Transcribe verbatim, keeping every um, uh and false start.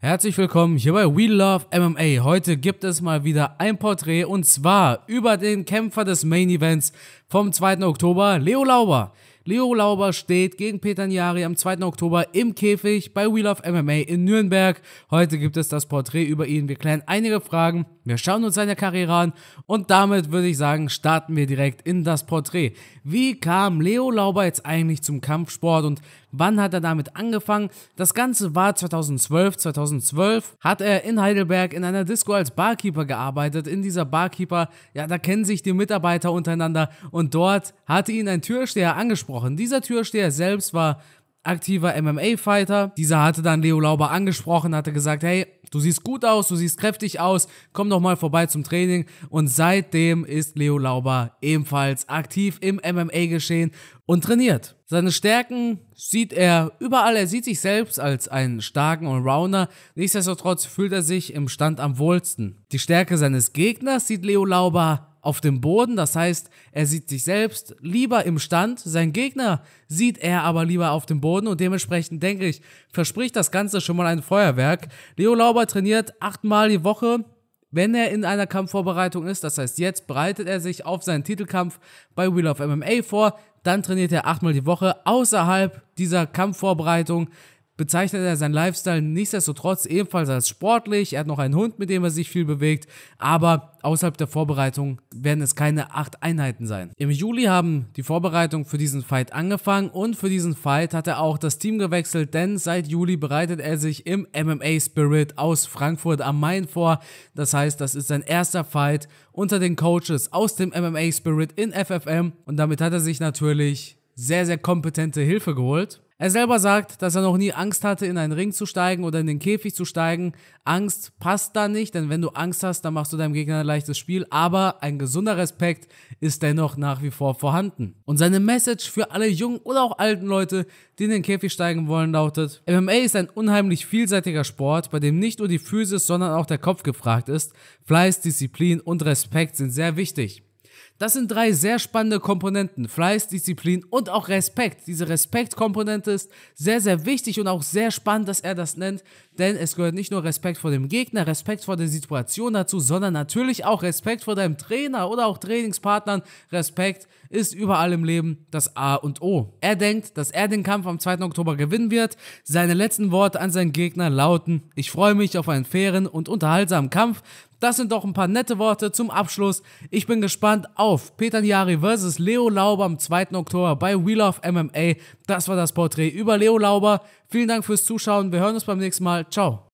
Herzlich willkommen hier bei We Love M M A. Heute gibt es mal wieder ein Porträt und zwar über den Kämpfer des Main Events vom zweiten Oktober, Leo Lauber. Leo Lauber steht gegen Peter Nyari am zweiten Oktober im Käfig bei We Love M M A in Nürnberg. Heute gibt es das Porträt über ihn. Wir klären einige Fragen, wir schauen uns seine Karriere an und damit würde ich sagen, starten wir direkt in das Porträt. Wie kam Leo Lauber jetzt eigentlich zum Kampfsport und wann hat er damit angefangen? Das Ganze war zweitausendzwölf. zweitausendzwölf hat er in Heidelberg in einer Disco als Barkeeper gearbeitet. In dieser Barkeeper, ja, da kennen sich die Mitarbeiter untereinander und dort hatte ihn ein Türsteher angesprochen. Dieser Türsteher selbst war aktiver M M A-Fighter. Dieser hatte dann Leo Lauber angesprochen, hatte gesagt, hey, du siehst gut aus, du siehst kräftig aus, komm doch mal vorbei zum Training. Und seitdem ist Leo Lauber ebenfalls aktiv im M M A-Geschehen und trainiert. Seine Stärken sieht er überall, er sieht sich selbst als einen starken Allrounder, nichtsdestotrotz fühlt er sich im Stand am wohlsten. Die Stärke seines Gegners sieht Leo Lauber auf dem Boden, das heißt, er sieht sich selbst lieber im Stand, sein Gegner sieht er aber lieber auf dem Boden und dementsprechend, denke ich, verspricht das Ganze schon mal ein Feuerwerk. Leo Lauber trainiert achtmal die Woche, wenn er in einer Kampfvorbereitung ist, das heißt, jetzt bereitet er sich auf seinen Titelkampf bei We Love M M A vor, dann trainiert er achtmal die Woche. Außerhalb dieser Kampfvorbereitung bezeichnet er seinen Lifestyle nichtsdestotrotz ebenfalls als sportlich. Er hat noch einen Hund, mit dem er sich viel bewegt, aber außerhalb der Vorbereitung werden es keine acht Einheiten sein. Im Juli haben die Vorbereitungen für diesen Fight angefangen und für diesen Fight hat er auch das Team gewechselt, denn seit Juli bereitet er sich im M M A-Spirit aus Frankfurt am Main vor. Das heißt, das ist sein erster Fight unter den Coaches aus dem M M A-Spirit in F F M und damit hat er sich natürlich sehr, sehr kompetente Hilfe geholt. Er selber sagt, dass er noch nie Angst hatte, in einen Ring zu steigen oder in den Käfig zu steigen. Angst passt da nicht, denn wenn du Angst hast, dann machst du deinem Gegner ein leichtes Spiel, aber ein gesunder Respekt ist dennoch nach wie vor vorhanden. Und seine Message für alle jungen oder auch alten Leute, die in den Käfig steigen wollen, lautet: M M A ist ein unheimlich vielseitiger Sport, bei dem nicht nur die Physis, sondern auch der Kopf gefragt ist. Fleiß, Disziplin und Respekt sind sehr wichtig. Das sind drei sehr spannende Komponenten, Fleiß, Disziplin und auch Respekt. Diese Respektkomponente ist sehr, sehr wichtig und auch sehr spannend, dass er das nennt, denn es gehört nicht nur Respekt vor dem Gegner, Respekt vor der Situation dazu, sondern natürlich auch Respekt vor deinem Trainer oder auch Trainingspartnern. Respekt ist überall im Leben das A und O. Er denkt, dass er den Kampf am zweiten Oktober gewinnen wird. Seine letzten Worte an seinen Gegner lauten: Ich freue mich auf einen fairen und unterhaltsamen Kampf. Das sind doch ein paar nette Worte zum Abschluss. Ich bin gespannt auf Peter Nyari versus Leo Lauber am zweiten Oktober bei We Love M M A. Das war das Porträt über Leo Lauber. Vielen Dank fürs Zuschauen. Wir hören uns beim nächsten Mal. Ciao.